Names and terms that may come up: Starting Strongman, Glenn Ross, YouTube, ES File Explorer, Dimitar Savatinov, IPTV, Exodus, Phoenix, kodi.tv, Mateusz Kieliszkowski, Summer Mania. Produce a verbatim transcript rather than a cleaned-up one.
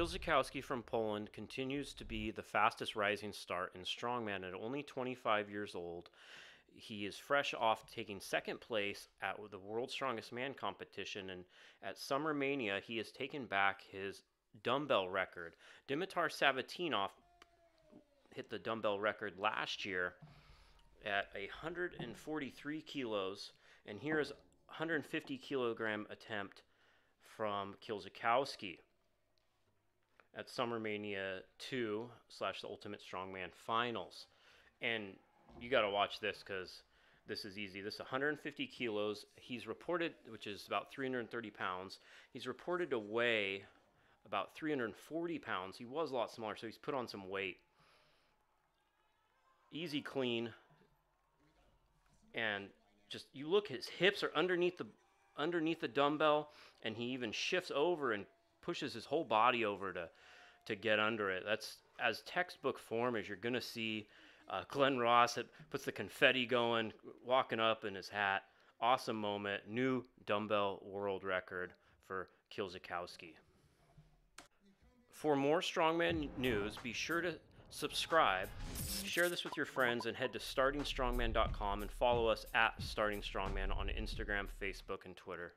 Kieliszkowski from Poland continues to be the fastest rising star in strongman at only twenty-five years old. He is fresh off taking second place at the World's Strongest Man competition, and at Summer Mania, he has taken back his dumbbell record. Dimitar Savatinov hit the dumbbell record last year at one hundred forty-three kilos, and here is one hundred fifty kilogram attempt from Kieliszkowski at Summer Mania two slash the Ultimate Strongman Finals. And you got to watch this because this is easy. This is one hundred fifty kilos. He's reported, which is about three hundred thirty pounds. He's reported to weigh about three hundred forty pounds. He was a lot smaller, so he's put on some weight. Easy clean. And just, you look, his hips are underneath the underneath the dumbbell, and he even shifts over and pushes his whole body over to to get under it. That's as textbook form as you're going to see. Uh, Glenn Ross it puts the confetti going, walking up in his hat. Awesome moment. New dumbbell world record for Kieliszkowski. For more strongman news, be sure to subscribe, share this with your friends, and head to starting strongman dot com and follow us at Starting Strongman on Instagram, Facebook, and Twitter.